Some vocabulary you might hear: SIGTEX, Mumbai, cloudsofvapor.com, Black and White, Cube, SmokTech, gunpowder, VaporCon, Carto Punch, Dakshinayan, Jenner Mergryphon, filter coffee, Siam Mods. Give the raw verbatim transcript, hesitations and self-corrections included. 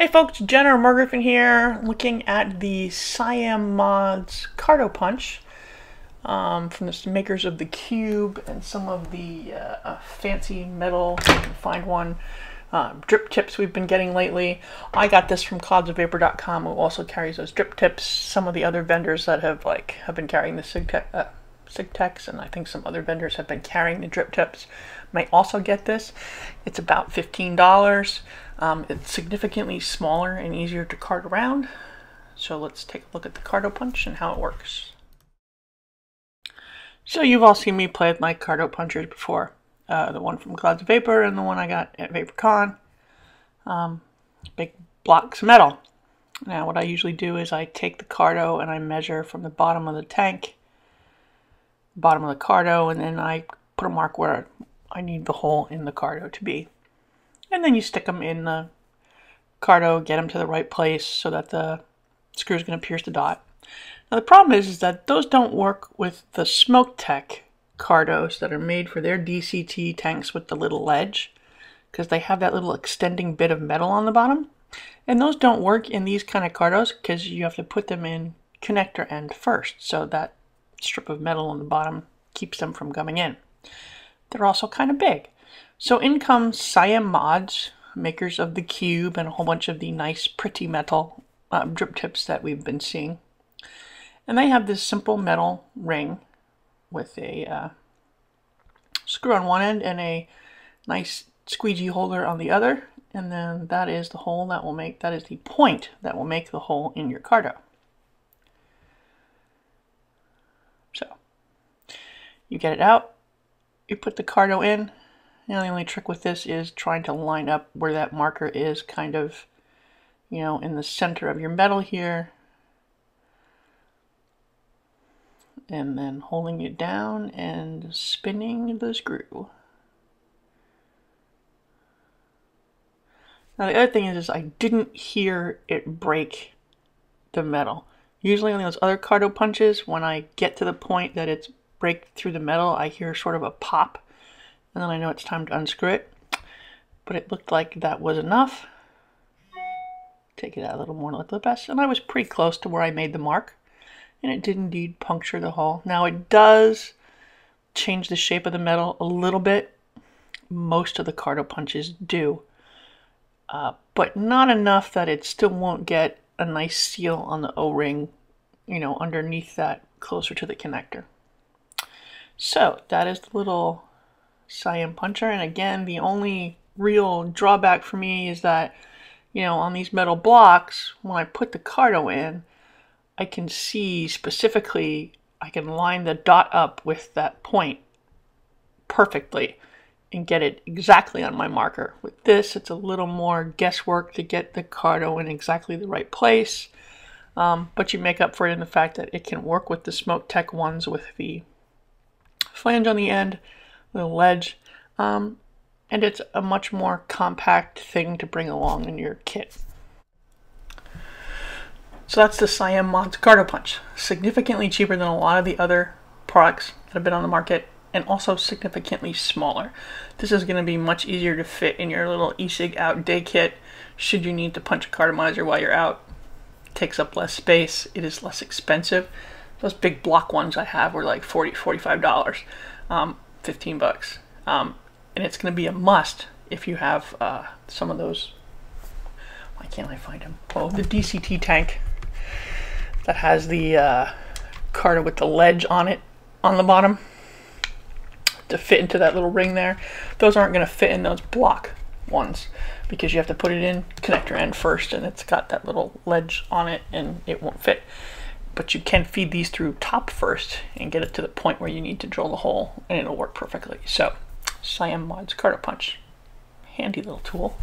Hey folks, Jenner Mergryphon here, looking at the Siam Mods Carto Punch um, from the makers of the Cube and some of the uh, uh, fancy metal, you can find one, uh, drip tips we've been getting lately. I got this from clouds of vapor dot com, who also carries those drip tips. Some of the other vendors that have like have been carrying the SIGTEX, uh, SIGTEX, and I think some other vendors have been carrying the drip tips, might also get this. It's about fifteen dollars. Um, it's significantly smaller and easier to cart around. So let's take a look at the Carto Punch and how it works. So you've all seen me play with my Carto Punchers before. Uh, the one from Clouds of Vapor and the one I got at VaporCon. Um, big blocks of metal. Now what I usually do is I take the Carto and I measure from the bottom of the tank, bottom of the Carto, and then I put a mark where I need the hole in the Carto to be. And then you stick them in the Carto, get them to the right place so that the screw is going to pierce the dot. Now the problem is, is that those don't work with the SmokTech Cartos that are made for their D C T tanks with the little ledge, because they have that little extending bit of metal on the bottom. And those don't work in these kind of Cartos because you have to put them in connector end first, so that strip of metal on the bottom keeps them from coming in. They're also kind of big. So in comes Siam Mods, makers of the Cube and a whole bunch of the nice pretty metal uh, drip tips that we've been seeing. And they have this simple metal ring with a uh, screw on one end and a nice squeegee holder on the other. And then that is the hole that will make, that is the point that will make the hole in your Carto. So you get it out, you put the Carto in. Now the only trick with this is trying to line up where that marker is, kind of, you know, in the center of your metal here. And then holding it down and spinning the screw. Now the other thing is, is I didn't hear it break the metal. Usually on those other Carto punches, when I get to the point that it's break through the metal, I hear sort of a pop. And then I know it's time to unscrew it, but it looked like that was enough. Take it out a little more to look the best, and I was pretty close to where I made the mark, and it did indeed puncture the hole. Now it does change the shape of the metal a little bit. Most of the Carto punches do, uh, but not enough that it still won't get a nice seal on the O-ring, you know, underneath that, closer to the connector. So that is the little Siam puncher. And again, the only real drawback for me is that, you know, on these metal blocks, when I put the Carto in, I can see specifically, I can line the dot up with that point perfectly and get it exactly on my marker. With this, it's a little more guesswork to get the Carto in exactly the right place. Um, but you make up for it in the fact that it can work with the SmokTech ones with the flange on the end, the ledge, um, and it's a much more compact thing to bring along in your kit. So that's the Siam Mods Carto Punch. Significantly cheaper than a lot of the other products that have been on the market, and also significantly smaller. This is going to be much easier to fit in your little e-cig out day kit should you need to punch a cartomizer while you're out. It takes up less space, it is less expensive. Those big block ones I have were like forty, forty-five dollars. Um, fifteen bucks, um, and it's going to be a must if you have uh, some of those. Why can't I find them? Oh, the D C T tank that has the uh, Carto with the ledge on it on the bottom to fit into that little ring there. Those aren't going to fit in those block ones because you have to put it in connector end first, and it's got that little ledge on it, and it won't fit. But you can feed these through top first and get it to the point where you need to drill the hole, and it'll work perfectly. So Siam Mods Carto Punch, handy little tool.